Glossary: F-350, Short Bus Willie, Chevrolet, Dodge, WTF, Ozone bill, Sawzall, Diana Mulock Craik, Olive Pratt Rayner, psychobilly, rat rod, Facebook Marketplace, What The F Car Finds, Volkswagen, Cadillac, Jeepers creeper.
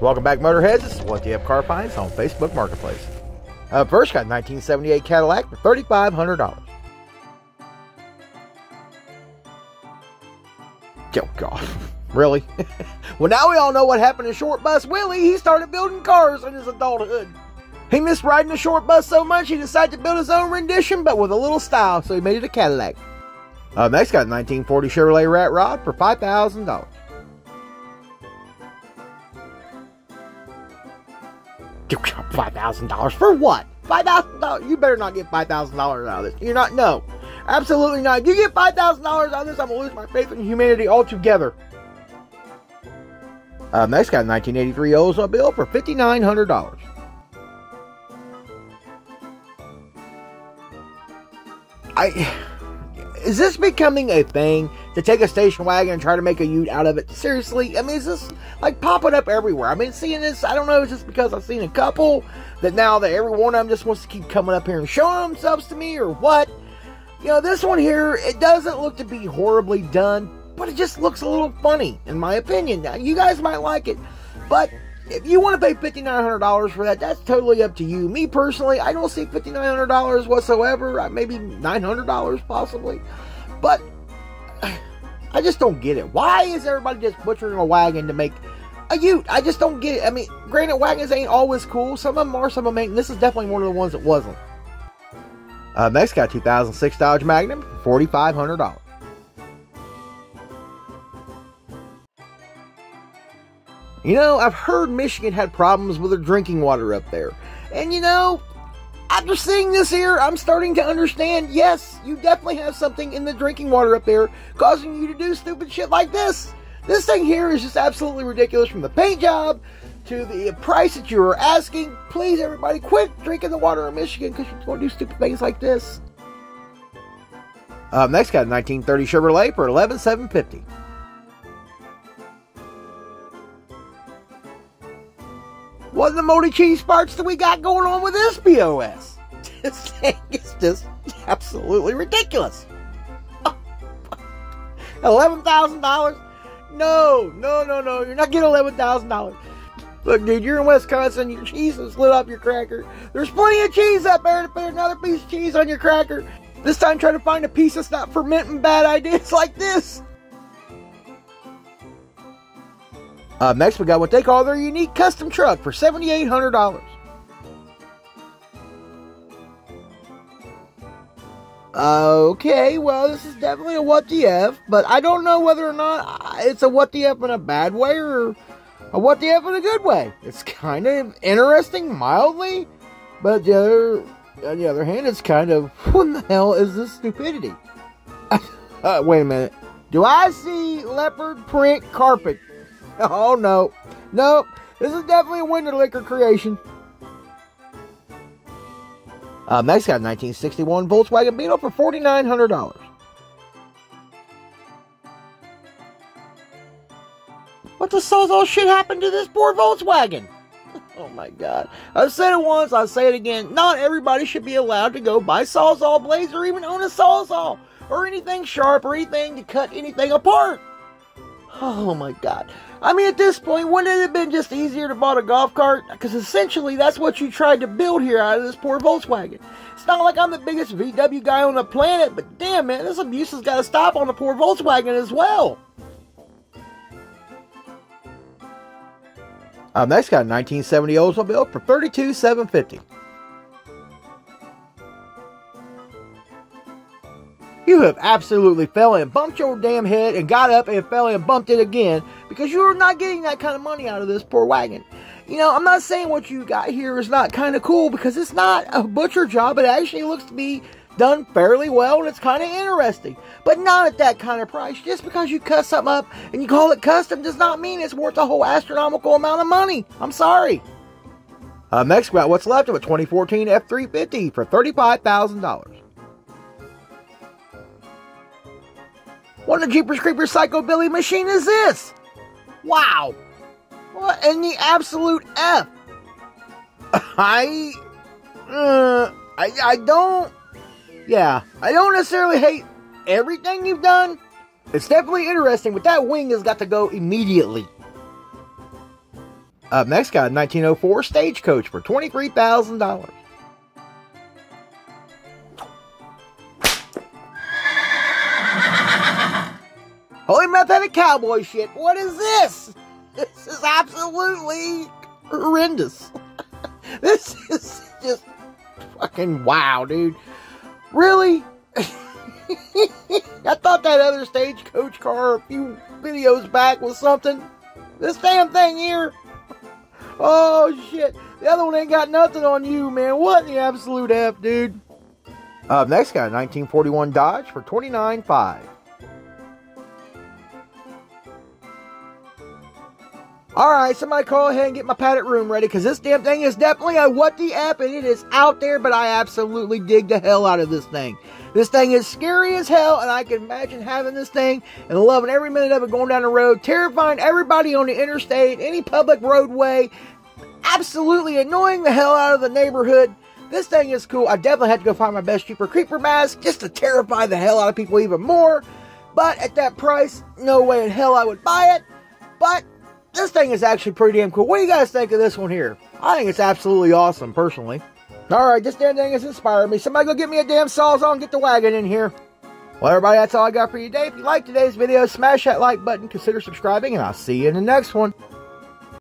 Welcome back, Motorheads. This is What The F Car Finds on Facebook Marketplace. Up first, got a 1978 Cadillac for $3,500. Oh, God. Really? Well, now we all know what happened to Short Bus Willie. He started building cars in his adulthood. He missed riding a short bus so much he decided to build his own rendition, but with a little style, so he made it a Cadillac. Next, got a 1940 Chevrolet Rat Rod for $5,000. $5,000 for what? $5,000? You better not get $5,000 out of this. You're not. No, absolutely not. If you get $5,000 out of this, I'm gonna lose my faith in humanity altogether. Next, got a 1983 Ozone bill for $5,900. Is this becoming a thing to take a station wagon and try to make a ute out of it? Seriously? I mean, is this like popping up everywhere? I mean, seeing this, I don't know, it's just because I've seen a couple that now that every one of them just wants to keep coming up here and showing themselves to me or what? You know, this one here, it doesn't look to be horribly done, but it just looks a little funny, in my opinion. Now, you guys might like it, but if you want to pay $5,900 for that, that's totally up to you. Me personally, I don't see $5,900 whatsoever. Maybe $900 possibly. But I just don't get it. Why is everybody just butchering a wagon to make a ute? I just don't get it. I mean, granted, wagons ain't always cool. Some of them are, some of them ain't. This is definitely one of the ones that wasn't. Next, got 2006 Dodge Magnum, $4,500. You know, I've heard Michigan had problems with their drinking water up there. And you know, after seeing this here, I'm starting to understand, yes, you definitely have something in the drinking water up there causing you to do stupid shit like this. This thing here is just absolutely ridiculous, from the paint job to the price that you were asking. Please, everybody, quit drinking the water in Michigan because you're going to do stupid things like this. Next, got a 1930 Chevrolet for $11,750. What in the moldy cheese parts that we got going on with this BOS? This thing is just absolutely ridiculous. $11,000? No. You're not getting $11,000. Look, dude, you're in Wisconsin. Your cheese has lit up your cracker. There's plenty of cheese up there to put another piece of cheese on your cracker. This time, try to find a piece that's not fermenting bad ideas like this. Next, we got what they call their unique custom truck for $7,800. Okay, well, this is definitely a what the F, but I don't know whether or not it's a what the F in a bad way or a what the F in a good way. It's kind of interesting, mildly, but on the other hand, it's kind of, what in the hell is this stupidity? Wait a minute. Do I see leopard print carpet? Oh, no. Nope. This is definitely a winter liquor creation. Next, got a 1961 Volkswagen Beetle for $4,900. What the sawzall shit happened to this poor Volkswagen? Oh, my God. I've said it once, I'll say it again. Not everybody should be allowed to go buy sawzall blades or even own a sawzall or anything sharp or anything to cut anything apart. Oh my God. I mean, at this point, wouldn't it have been just easier to bought a golf cart? Because essentially, that's what you tried to build here out of this poor Volkswagen. It's not like I'm the biggest VW guy on the planet, but damn, man, this abuse has got to stop on the poor Volkswagen as well. Next, got a 1970 Ozone bill for $32,750. You have absolutely fell and bumped your damn head and got up and fell and bumped it again because you're not getting that kind of money out of this poor wagon. You know, I'm not saying what you got here is not kind of cool, because it's not a butcher job. It actually looks to be done fairly well, and it's kind of interesting, but not at that kind of price. Just because you cut something up and you call it custom does not mean it's worth a whole astronomical amount of money. I'm sorry. Next, about what's left of a 2014 F-350 for $35,000. What a Jeepers Creeper psychobilly machine is this? Wow. What in the absolute F? I don't necessarily hate everything you've done. It's definitely interesting, but that wing has got to go immediately. Up next, got a 1904 Stagecoach for $23,000. Holy methodic cowboy shit, what is this? This is absolutely horrendous. This is just fucking wow, dude. Really? I thought that other Stagecoach car a few videos back was something. This damn thing here. Oh, shit. The other one ain't got nothing on you, man. What in the absolute F, dude? Up next, got a 1941 Dodge for $29,500. Alright, somebody call ahead and get my padded room ready, because this damn thing is definitely a what the F, and it is out there, but I absolutely dig the hell out of this thing. This thing is scary as hell, and I can imagine having this thing and loving every minute of it going down the road, terrifying everybody on the interstate, any public roadway, absolutely annoying the hell out of the neighborhood. This thing is cool. I definitely have to go find my best Jeepers creeper mask just to terrify the hell out of people even more, but at that price, no way in hell I would buy it, but this thing is actually pretty damn cool. What do you guys think of this one here? I think it's absolutely awesome, personally. Alright, this damn thing has inspired me. Somebody go get me a damn Sawzall and get the wagon in here. Well, everybody, that's all I got for you today. If you like today's video, smash that like button, consider subscribing, and I'll see you in the next one.